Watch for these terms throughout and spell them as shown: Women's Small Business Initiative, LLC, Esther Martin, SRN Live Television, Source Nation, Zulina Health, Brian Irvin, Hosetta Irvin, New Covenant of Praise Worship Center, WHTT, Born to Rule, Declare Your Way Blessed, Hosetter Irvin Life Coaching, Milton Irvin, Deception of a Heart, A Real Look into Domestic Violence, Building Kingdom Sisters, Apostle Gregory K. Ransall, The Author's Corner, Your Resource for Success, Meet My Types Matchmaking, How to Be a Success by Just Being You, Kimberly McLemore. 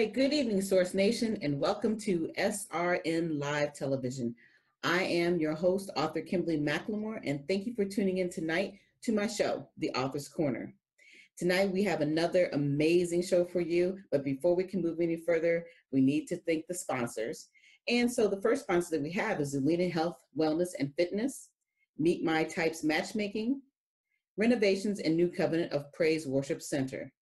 right, good evening, Source Nation, and welcome to SRN Live Television. I am your host, author Kimberly McLemore, and thank you for tuning in tonight to my show, The Author's Corner. Tonight, we have another amazing show for you, but before we can move any further, we need to thank the sponsors. And so the first sponsor that we have is Zulina Health, Wellness, and Fitness, Meet My Types Matchmaking, Renovations, and New Covenant of Praise Worship Center.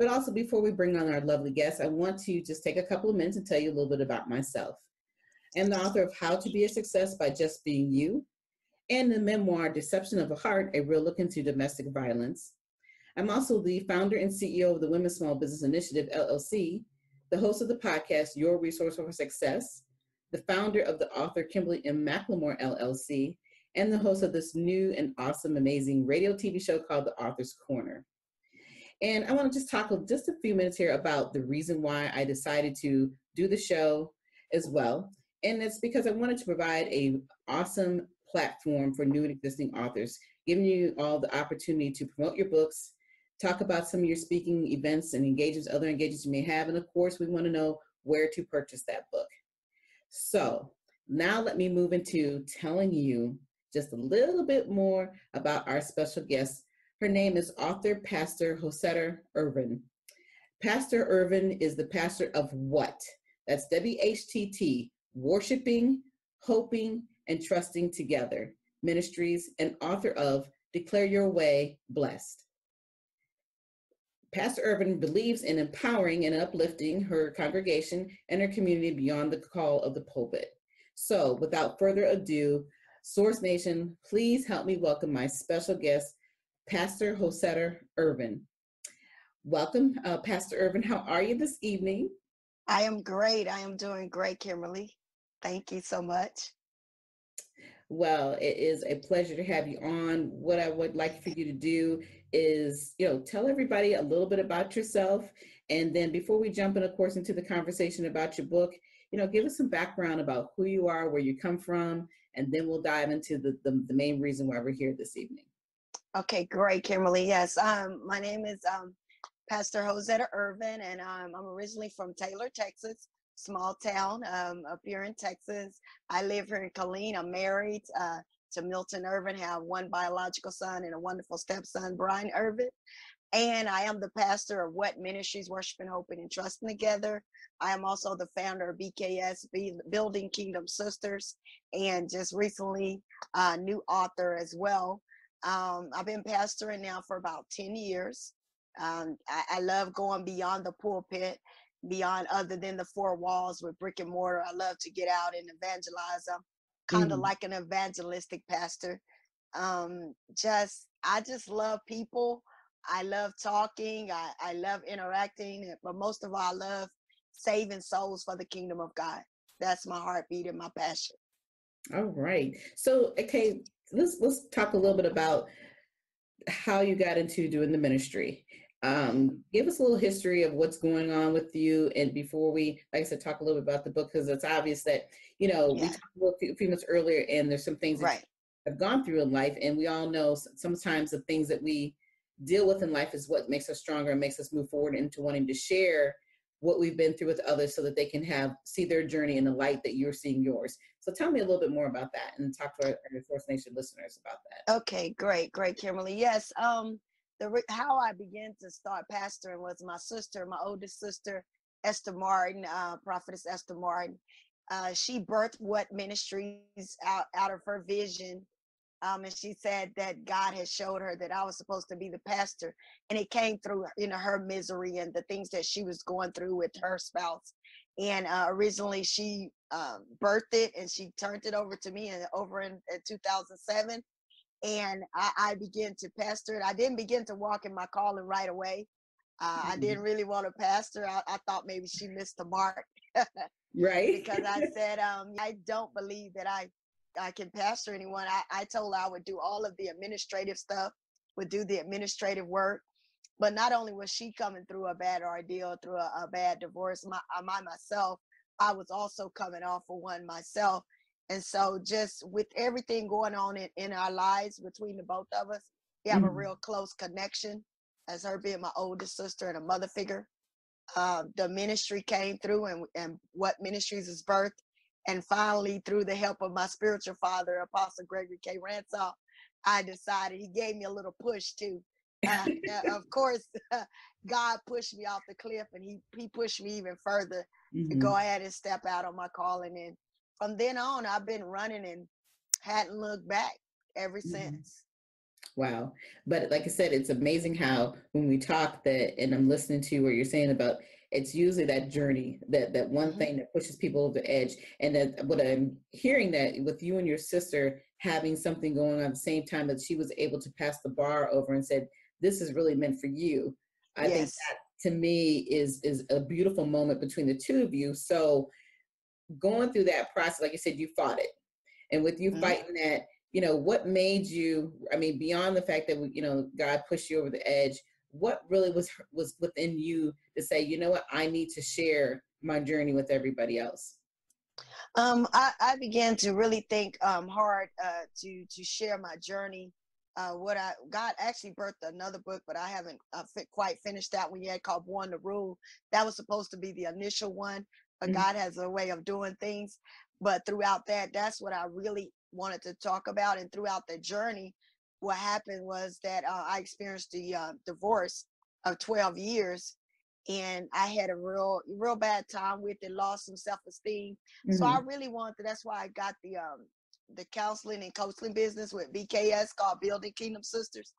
But also, before we bring on our lovely guests, I want to just take a couple of minutes and tell you a little bit about myself. I'm the author of How to Be a Success by Just Being You, and the memoir, Deception of a Heart, A Real Look into Domestic Violence. I'm also the founder and CEO of the Women's Small Business Initiative, LLC, the host of the podcast, Your Resource for Success, the founder of the author, Kimberly M. McLemore, LLC, and the host of this new and awesome, amazing radio TV show called The Author's Corner. And I want to just talk just a few minutes here about the reason why I decided to do the show as well. And it's because I wanted to provide an awesome platform for new and existing authors, giving you all the opportunity to promote your books, talk about some of your speaking events and engagements, other engagements you may have. And of course, we want to know where to purchase that book. So now let me move into telling you just a little bit more about our special guest. Her name is author, pastor, Hosetter Irvin. Pastor Irvin is the pastor of what? That's WHTT, Worshiping, Hoping, and Trusting Together Ministries, and author of Declare Your Way Blessed. Pastor Irvin believes in empowering and uplifting her congregation and her community beyond the call of the pulpit. So without further ado, Source Nation, please help me welcome my special guest, Pastor Hosetter Irvin. Welcome, Pastor Irvin. How are you this evening? I am great. I am doing great, Kimberly. Thank you so much. Well, it is a pleasure to have you on. What I would like for you to do is, tell everybody a little bit about yourself. And then before we jump in, of course, into the conversation about your book, give us some background about who you are, where you come from, and then we'll dive into the main reason why we're here this evening. Okay, great, Kimberly. Yes, my name is Pastor Hosetta Irvin, and I'm originally from Taylor, Texas, small town up here in Texas. I live here in Killeen. I'm married to Milton Irvin, have one biological son and a wonderful stepson, Brian Irvin. And I am the pastor of What Ministries, Worshiping, Hoping, and Trusting Together. I am also the founder of BKS, Building Kingdom Sisters, and just recently a new author as well. I've been pastoring now for about 10 years. I love going beyond the pulpit, beyond other than the four walls with brick and mortar. I love to get out and evangelize. I'm kind of like an evangelistic pastor. I just love people. I love talking. I love interacting, but most of all, I love saving souls for the kingdom of God. That's my heartbeat and my passion. All right. So, okay, let's talk a little bit about how you got into doing the ministry. Give us a little history of what's going on with you, and before we, like I said, talk a little bit about the book, because it's obvious that we talked a few months earlier, and there's some things that you have gone through in life, and we all know sometimes the things that we deal with in life is what makes us stronger and makes us move forward into wanting to share what we've been through with others, so that they can see their journey in the light that you're seeing yours. So tell me a little bit more about that, and talk to our Source Nation listeners about that. Okay, great, Kimberly. Yes, how I began to start pastoring was my sister, my oldest sister, Esther Martin, prophetess Esther Martin. She birthed What Ministries out of her vision. And she said that God had showed her that I was supposed to be the pastor, and it came through her misery and the things that she was going through with her spouse. And originally she birthed it, and she turned it over to me, and over in 2007, and I began to pastor it. I didn't begin to walk in my calling right away. I didn't really want to pastor. I thought maybe she missed the mark, right? Because I said I don't believe that I can pastor anyone. I told her I would do all of the administrative stuff, would do the administrative work. But not only was she coming through a bad ordeal, through a bad divorce, myself, I was also coming off of one myself. And so just with everything going on in our lives between the both of us, we have a real close connection, as her being my oldest sister and a mother figure. the ministry came through and what ministries is birthed. And finally, through the help of my spiritual father, Apostle Gregory K. Ransall, I decided, he gave me a little push too. Of course, God pushed me off the cliff, and he pushed me even further to go ahead and step out on my calling. And from then on, I've been running and hadn't looked back ever since. Wow. But like I said, it's amazing how when we talk that, and I'm listening to what you're saying about, it's usually that journey, that one thing that pushes people over the edge. And that, what I'm hearing that with you and your sister having something going on at the same time, that she was able to pass the bar over and said, this is really meant for you. I think that to me is a beautiful moment between the two of you. So going through that process, like you said, you fought it. And with you fighting that, you know, what made you, I mean, beyond the fact that, you know, God pushed you over the edge, what really was within you to say, you know what, I need to share my journey with everybody else? I began to really think hard to share my journey. God actually birthed another book, but I haven't quite finished that one yet, called Born to Rule. That was supposed to be the initial one, but God has a way of doing things. But throughout that, that's what I really wanted to talk about. And throughout the journey, what happened was that I experienced the divorce of 12 years, and I had a real bad time with it, lost some self-esteem. So I really wanted, that's why I got the counseling and coaching business with BKS called Building Kingdom Sisters.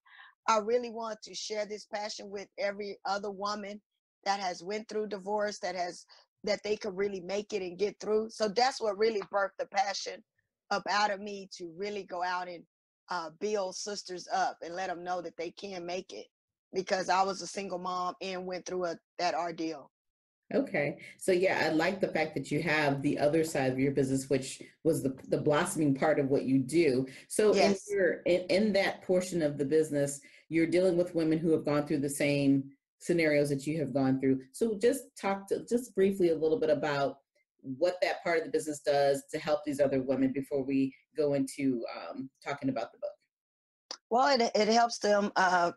I really want to share this passion with every other woman that has went through divorce, that they could really make it and get through. So that's what really birthed the passion up out of me to really go out and build sisters up and let them know that they can make it, because I was a single mom and went through that ordeal. Okay. So yeah, I like the fact that you have the other side of your business, which was the blossoming part of what you do. So in that portion of the business, you're dealing with women who have gone through the same scenarios that you have gone through. So just talk briefly a little bit about what that part of the business does to help these other women before we go into talking about the book. Well, it helps them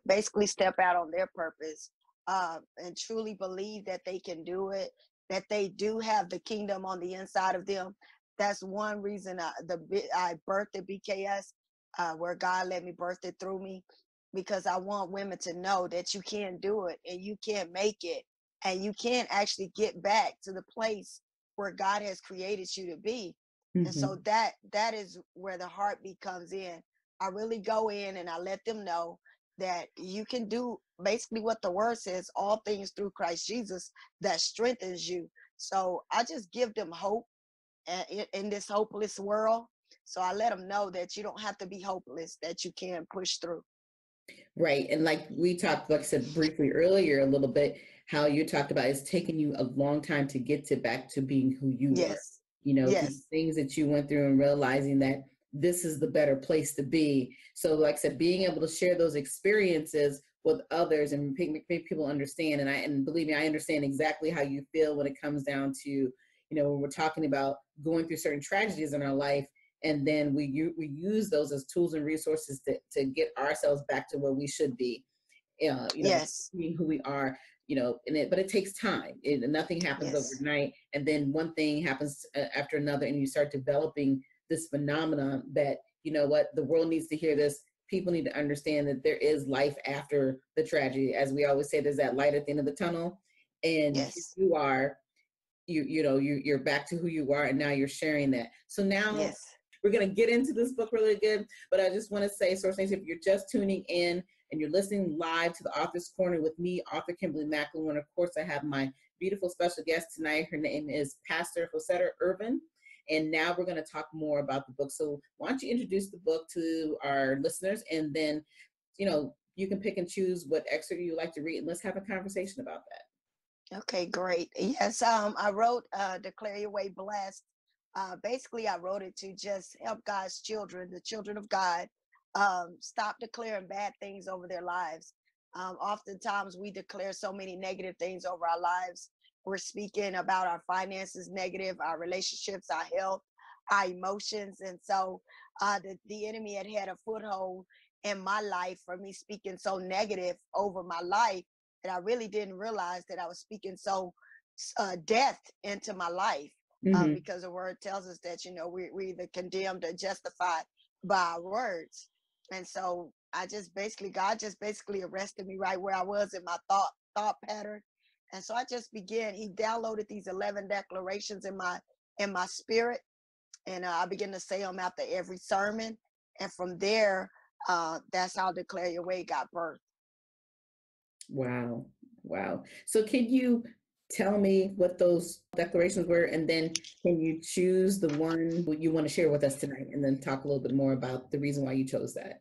basically step out on their purpose and truly believe that they can do it, that they do have the kingdom on the inside of them. That's one reason I birthed the BKS, where God let me birth it through me, because I want women to know that you can do it and you can make it and you can actually get back to the place where God has created you to be. And so that is where the heartbeat comes in. I really go in and I let them know that you can do basically what the word says, all things through Christ Jesus that strengthens you. So I just give them hope in this hopeless world. So I let them know that you don't have to be hopeless, that you can push through. Right. And like we talked, like I said briefly earlier, a little bit, how you talked about it's taken you a long time to get to back to being who you were. You know, these things that you went through and realizing that this is the better place to be. So like I said, being able to share those experiences with others and make people understand. And believe me, I understand exactly how you feel when it comes down to, you know, when we're talking about going through certain tragedies in our life. And then we use those as tools and resources to get ourselves back to where we should be, you know, being who we are, you know, but it takes time. Nothing happens overnight. And then one thing happens after another, and you start developing this phenomenon that, you know what, the world needs to hear this. People need to understand that there is life after the tragedy. As we always say, there's that light at the end of the tunnel. And you are, you know, you're back to who you are, and now you're sharing that. So now... We're going to get into this book really good, but I just want to say, Source Nation, if you're just tuning in and you're listening live to The Author's Corner with me, author Kimberly McLemore, and of course I have my beautiful special guest tonight. Her name is Pastor Hosetter Irvin, and now we're going to talk more about the book. So why don't you introduce the book to our listeners, and then, you know, you can pick and choose what excerpt you like to read, and let's have a conversation about that. Okay, great. Yes, I wrote Declare Your Way Blessed. Basically, I wrote it to just help God's children, the children of God, stop declaring bad things over their lives. Oftentimes, we declare so many negative things over our lives. We're speaking about our finances negative, our relationships, our health, our emotions. And so the enemy had a foothold in my life for me speaking so negative over my life that I really didn't realize that I was speaking so death into my life. Because the word tells us that, you know, we're either condemned or justified by our words. And so I just basically, God just basically arrested me right where I was in my thought pattern. And so I just began, he downloaded these 11 declarations in my spirit. And I began to say them after every sermon. And from there, that's how Declare Your Way got birthed. Wow. Wow. So can you tell me what those declarations were, and then can you choose the one you want to share with us tonight, and then talk a little bit more about the reason why you chose that?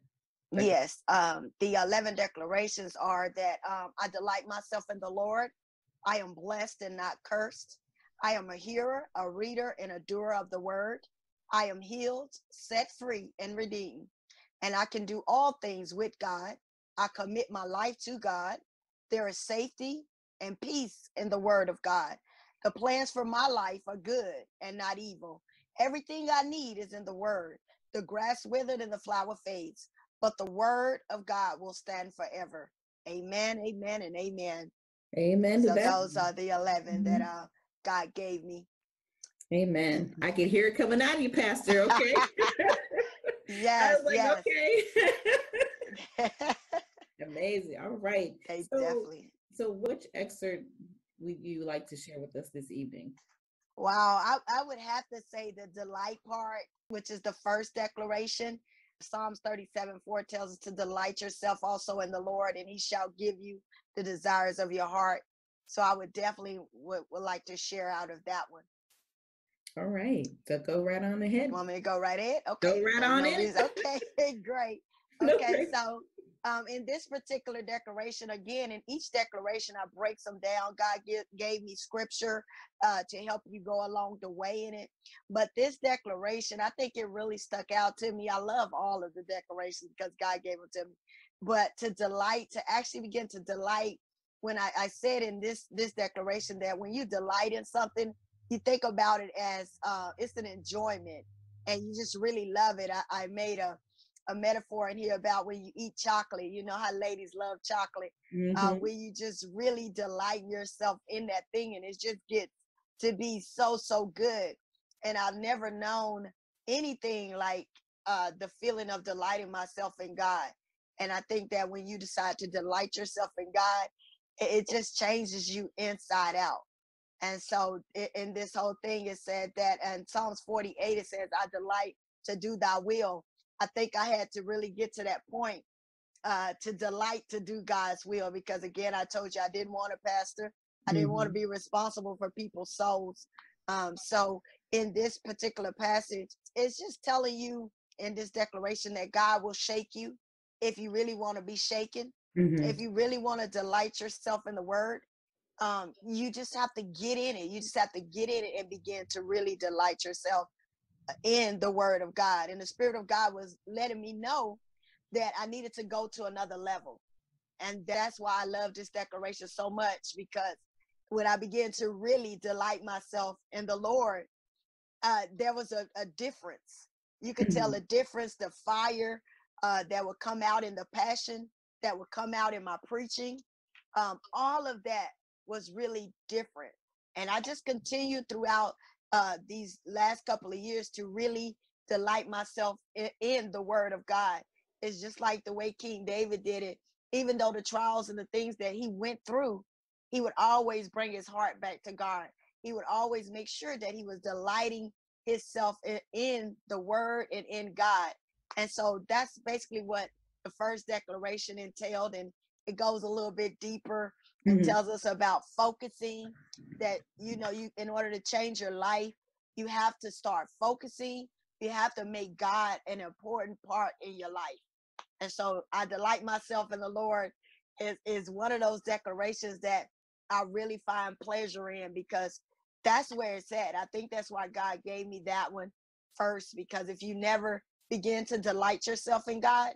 Yes. The 11 declarations are that I delight myself in the Lord. I am blessed and not cursed. I am a hearer, a reader, and a doer of the word. I am healed, set free, and redeemed. And I can do all things with God. I commit my life to God. There is safety and peace in the word of God. The plans for my life are good and not evil. Everything I need is in the word. The grass withered and the flower fades, but the word of God will stand forever. Amen, amen, and amen. Amen. So those are the 11 that God gave me. Amen. I can hear it coming out of you, Pastor. Okay. Yes. I was like, yes. Okay. Amazing. All right. Okay, so, definitely. So which excerpt would you like to share with us this evening? Wow. I would have to say the delight part, which is the first declaration. Psalms 37:4 tells us to delight yourself also in the Lord, and he shall give you the desires of your heart. So I would definitely would like to share out of that one. All right. So go right on ahead. You want me to go right ahead? Okay. Go right on in. Okay. Great. Okay. So in this particular declaration, again, in each declaration, I break some down. God gave me scripture to help you go along the way in it. But this declaration, I think it really stuck out to me. I love all of the declarations because God gave them to me. But to delight, to actually begin to delight, when I said in this declaration that when you delight in something, you think about it as it's an enjoyment and you just really love it. I made a metaphor in here about when you eat chocolate, you know how ladies love chocolate, where you just really delight yourself in that thing. And it just gets to be so, so good. And I've never known anything like the feeling of delighting myself in God. And I think that when you decide to delight yourself in God, it just changes you inside out. And so in this whole thing, it said that in Psalms 48, it says, I delight to do thy will. I think I had to really get to that point to delight to do God's will. Because again, I told you, I didn't want to pastor. I didn't want to be responsible for people's souls. So in this particular passage, it's just telling you in this declaration that God will shake you if you really want to be shaken. If you really want to delight yourself in the word. You just have to get in it. You just have to get in it and begin to really delight yourself in the word of God. And the Spirit of God was letting me know that I needed to go to another level. And that's why I love this declaration so much, because when I began to really delight myself in the Lord, there was a difference. You could tell the difference, the fire that would come out in the passion, that would come out in my preaching. All of that was really different. And I just continued throughout these last couple of years to really delight myself in the word of God. It's just like the way King David did it. Even though the trials and the things that he went through, he would always bring his heart back to God. He would always make sure that he was delighting himself in the word and in God. And so that's basically what the first declaration entailed. And it goes a little bit deeper. It tells us about focusing, that, you know, you, in order to change your life, you have to start focusing. You have to make God an important part in your life. And so I delight myself in the Lord is one of those declarations that I really find pleasure in, because that's where it's at. I think that's why God gave me that one first, because if you never begin to delight yourself in God,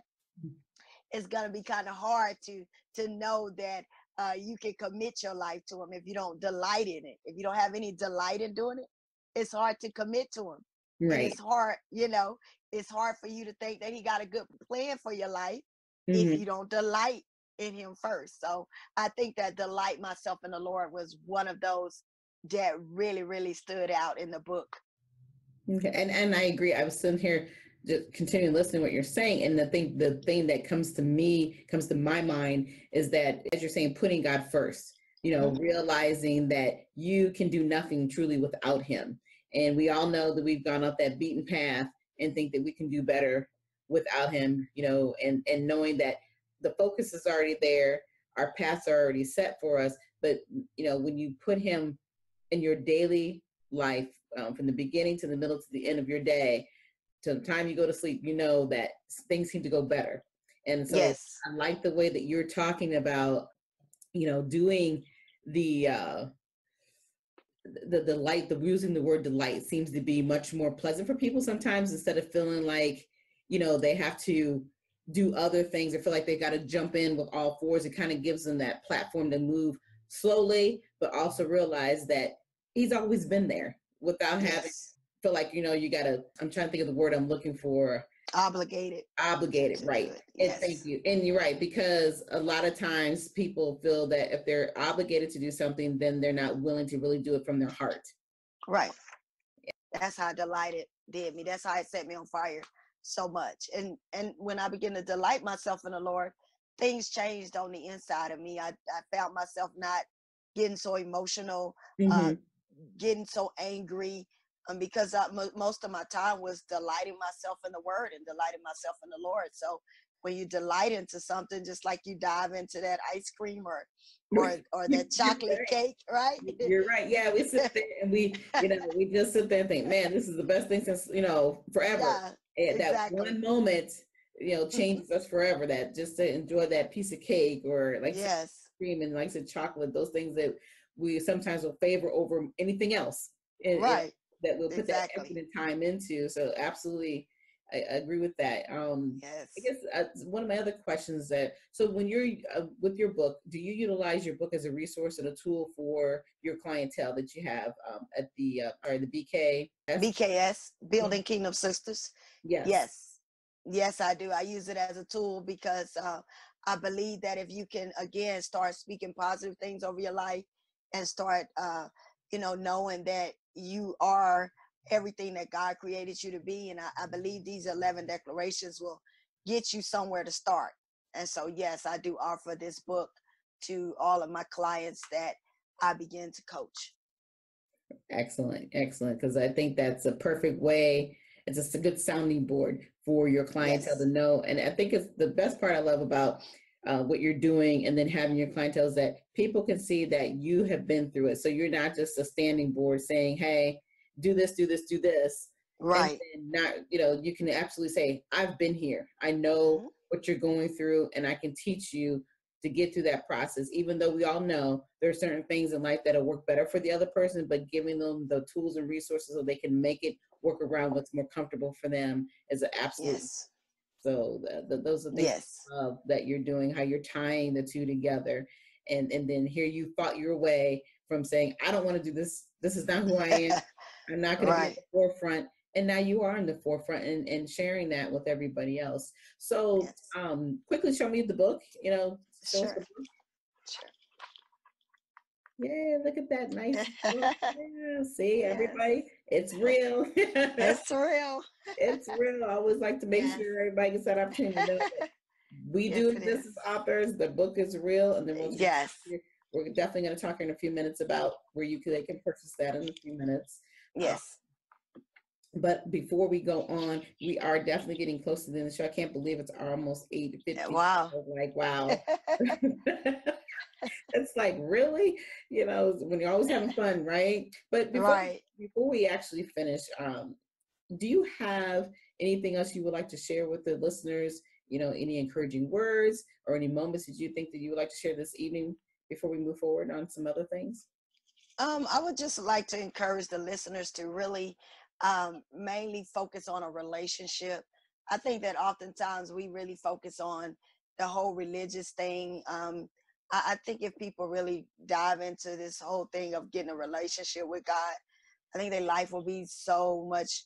it's going to be kind of hard to know that you can commit your life to him if you don't delight in it. If you don't have any delight in doing it, it's hard to commit to him. Right. And it's hard, you know, it's hard for you to think that he got a good plan for your life if you don't delight in him first. So I think that delight myself in the Lord was one of those that really, really stood out in the book. Okay. And I agree. I was sitting here just continuing listening to what you're saying. And the thing that comes to my mind is that, as you're saying, putting God first, you know, realizing that you can do nothing truly without him. And we all know that we've gone off that beaten path and think that we can do better without him, you know, and knowing that the focus is already there. Our paths are already set for us. But, you know, when you put him in your daily life, from the beginning to the middle to the end of your day, to the time you go to sleep, you know that things seem to go better. And so yes. I like the way that you're talking about, you know, doing using the word delight seems to be much more pleasant for people sometimes, instead of feeling like, you know, they have to do other things or feel like they got to jump in with all fours. It kind of gives them that platform to move slowly, but also realize that he's always been there without having feel like, you know, you got to, I'm trying to think of the word I'm looking for. Obligated, right. Yes. And thank you. And you're right, because a lot of times people feel that if they're obligated to do something, then they're not willing to really do it from their heart. Right. Yeah. That's how delight it did me. That's how it set me on fire so much. And when I began to delight myself in the Lord, things changed on the inside of me. I found myself not getting so emotional, getting so angry, because most of my time was delighting myself in the word and delighting myself in the Lord. So when you delight into something, just like you dive into that ice cream or that chocolate cake, right? You're right. Yeah, we sit there and we just sit there and think, man, this is the best thing since, you know, forever. Yeah, and exactly. That one moment, you know, changes us forever. That just to enjoy that piece of cake or like ice cream and like the chocolate, those things that we sometimes will favor over anything else. That we'll put that effort and time into. So absolutely, I agree with that. I guess one of my other questions that, so when you're with your book, do you utilize your book as a resource and a tool for your clientele that you have at the BKS, Building Kingdom Sisters? Yes, I do. I use it as a tool because I believe that if you can, again, start speaking positive things over your life and start, you know, knowing that you are everything that God created you to be. And I believe these 11 declarations will get you somewhere to start. And so, yes, I do offer this book to all of my clients that I begin to coach. Excellent. Because I think that's a perfect way. It's just a good sounding board for your clientele to know. And I think it's the best part I love about what you're doing and then having your clientele is that people can see that you have been through it. So you're not just a standing board saying, hey, do this. Right. And not, you know, you can absolutely say, I've been here. I know what you're going through and I can teach you to get through that process. Even though we all know there are certain things in life that'll work better for the other person, but giving them the tools and resources so they can make it work around what's more comfortable for them is an absolute. Yes. So those are things that you're doing, how you're tying the two together. And then here you fought your way from saying, I don't want to do this. This is not who I am. I'm not going to be in the forefront. And now you are in the forefront and sharing that with everybody else. So quickly show me the book, you know. Sure. Yeah, look at that nice book. Yeah, see, everybody, it's real. It's real. I always like to make sure everybody gets that opportunity to know it. We do this as authors. The book is real, and then we're definitely going to talk in a few minutes about where they can purchase that in a few minutes. Yes. But before we go on, we are definitely getting close to the end of the show. I can't believe it's almost 8:50. Wow. Like, wow. It's like, really? You know, when you're always having fun, right? But before we actually finish, do you have anything else you would like to share with the listeners? You know, any encouraging words or any moments that you think that you would like to share this evening before we move forward on some other things? I would just like to encourage the listeners to really mainly focus on a relationship. I think that oftentimes we really focus on the whole religious thing. I think if people really dive into this whole thing of getting a relationship with God, I think their life will be so much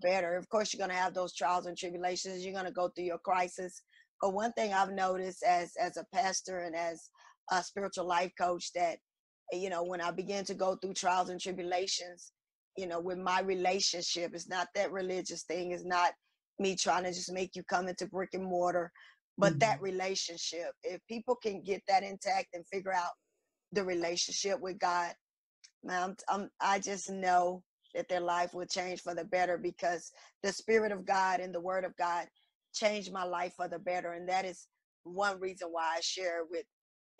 better. Of course, you're going to have those trials and tribulations. You're going to go through your crisis. But one thing I've noticed as a pastor and as a spiritual life coach, that, you know, when I began to go through trials and tribulations, you know, with my relationship, it's not that religious thing. It's not me trying to just make you come into brick and mortar, but that relationship, if people can get that intact and figure out the relationship with God, man, I just know that their life will change for the better, because the Spirit of God and the Word of God changed my life for the better. And that is one reason why I share with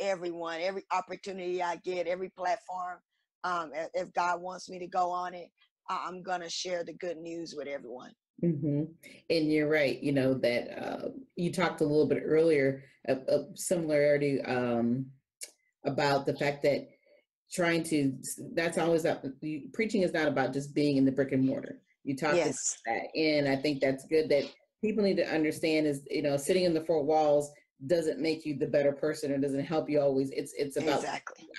everyone, every opportunity I get, every platform. If God wants me to go on it, I'm going to share the good news with everyone. Mm-hmm. And you're right. You know, that you talked a little bit earlier of similarity about the fact that that's always up. Preaching is not about just being in the brick and mortar. You talked about that. And I think that's good that people need to understand is, you know, sitting in the four walls doesn't make you the better person or doesn't help you always. It's about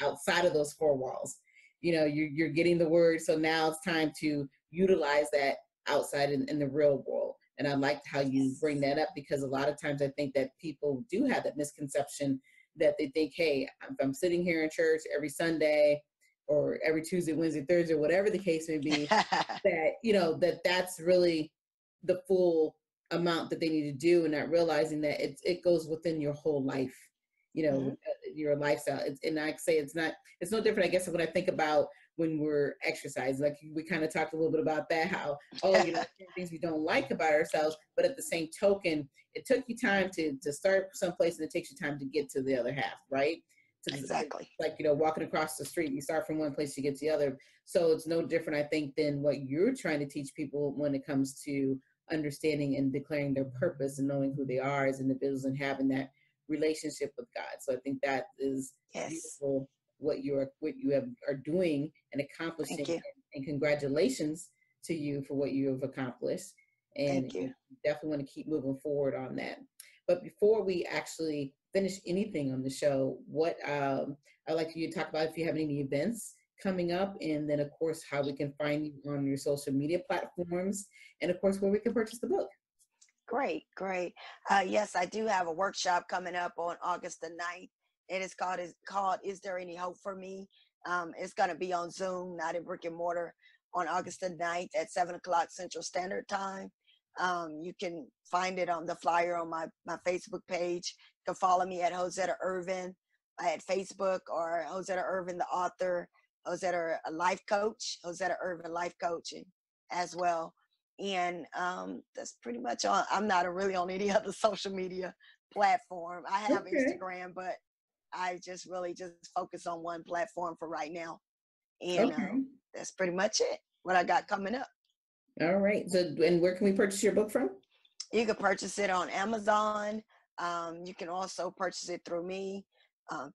outside of those four walls. You know, you're getting the word. So now it's time to utilize that outside in the real world. And I liked how you bring that up, because a lot of times I think that people do have that misconception that they think, hey, I'm sitting here in church every Sunday or every Tuesday, Wednesday, Thursday, whatever the case may be, that, you know, that's really the full amount that they need to do, and not realizing that it goes within your whole life, you know, your lifestyle. And I say it's no different, I guess, when I think about when we're exercising. Like we kind of talked a little bit about that, how, oh, you know, things we don't like about ourselves, but at the same token, it took you time to start someplace, and it takes you time to get to the other half, right? Exactly. Like, you know, walking across the street, you start from one place to get to the other. So it's no different, I think, than what you're trying to teach people when it comes to understanding and declaring their purpose and knowing who they are as individuals and having that relationship with God. So I think that is beautiful, what you are doing and accomplishing. And congratulations to you for what you have accomplished. And Thank you. Definitely want to keep moving forward on that. But before we actually finish anything on the show, what I'd like you to talk about if you have any events coming up, and then of course how we can find you on your social media platforms, and of course where we can purchase the book. Great. Yes, I do have a workshop coming up on August the 9th. It is called Is There Any Hope for Me? It's going to be on Zoom, not in brick and mortar, on August the 9th at 7 o'clock Central Standard Time. You can find it on the flyer on my Facebook page. You can follow me at Hosetta Irvin at Facebook, or Hosetta Irvin, the author, Hosetta Life Coach, Hosetta Irvin Life Coaching as well. And that's pretty much all. I'm not really on any other social media platform. I have Instagram, but I just really just focus on one platform for right now. And that's pretty much it, what I got coming up. All right. So, and where can we purchase your book from? You can purchase it on Amazon. You can also purchase it through me,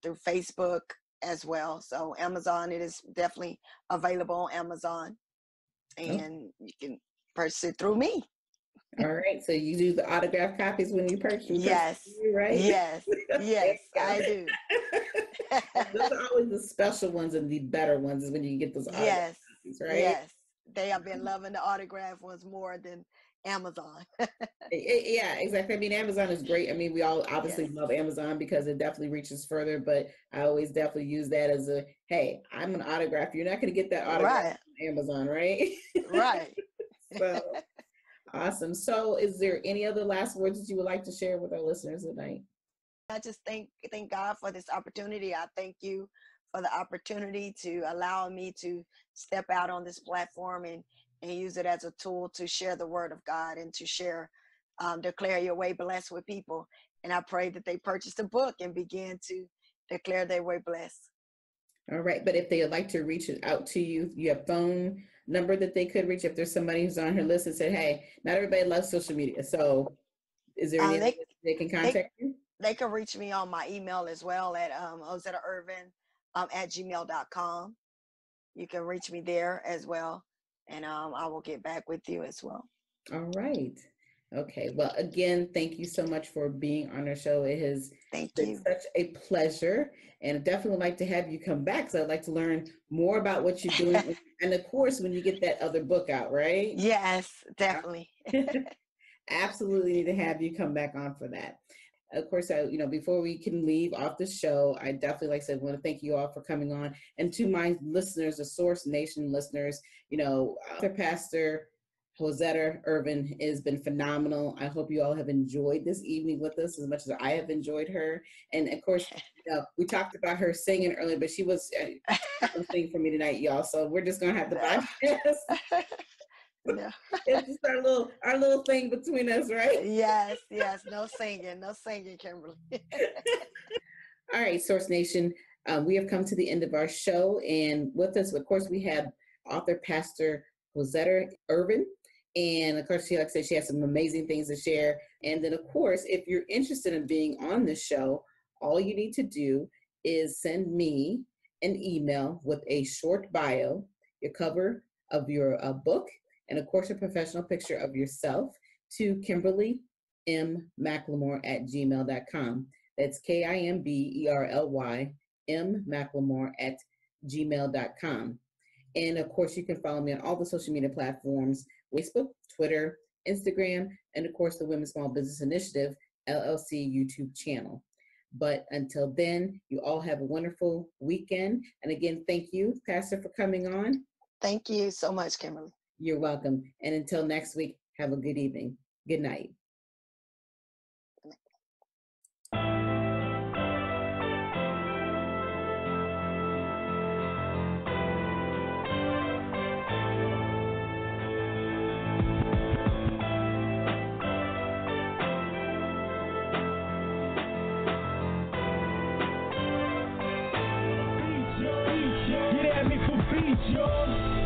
through Facebook as well. So Amazon, it is definitely available on Amazon, and you can purchase it through me. All right. So you do the autograph copies when you purchase? Yes. Right? Yes, I do. Those are always the special ones, and the better ones is when you get those autograph copies, right? Yes. They have been loving the autograph ones more than Amazon. Yeah, exactly. I mean, Amazon is great. I mean, we all obviously love Amazon because it definitely reaches further, but I always definitely use that as a, hey, I'm an autograph. You're not going to get that autograph on Amazon, right? Right. So, awesome. So is there any other last words that you would like to share with our listeners tonight? I just thank God for this opportunity. I thank you for the opportunity to allow me to step out on this platform and use it as a tool to share the word of God and to share, declare your way blessed with people. And I pray that they purchase the book and begin to declare their way blessed. All right. But if they would like to reach out to you, you have phone number that they could reach if there's somebody who's on her list and said, hey, not everybody loves social media. So is there any they can contact you? They can reach me on my email as well at HosettaIrvin at gmail.com. You can reach me there as well. And I will get back with you as well. All right. Okay. Well, again, thank you so much for being on our show. It has been such a pleasure, and I definitely would like to have you come back. So I'd like to learn more about what you're doing. And of course, when you get that other book out, right? Yes, definitely. Absolutely need to have you come back on for that. Of course, before we can leave off the show, I definitely, like I said, want to thank you all for coming on. And to my listeners, the Source Nation listeners, Pastor Hosetter Irvin has been phenomenal. I hope you all have enjoyed this evening with us as much as I have enjoyed her. And of course, we talked about her singing earlier, but she was something for me tonight, y'all. So we're just going to have to bypass. No. It's just our little thing between us, right? Yes. No singing, Kimberly. All right, Source Nation. We have come to the end of our show, and with us, of course, we have author Pastor Hosetter Irvin, and of course, she has some amazing things to share. And then, of course, if you're interested in being on this show, all you need to do is send me an email with a short bio, your cover of your book, and of course, a professional picture of yourself to KimberlyMcLemore@gmail.com. That's KIMBERLY McLemore@gmail.com. And of course, you can follow me on all the social media platforms, Facebook, Twitter, Instagram, and of course, the Women's Small Business Initiative, LLC YouTube channel. But until then, you all have a wonderful weekend. And again, thank you, Pastor, for coming on. Thank you so much, Kimberly. You're welcome. And until next week, have a good evening. Good night. Get at me for beats, y'all.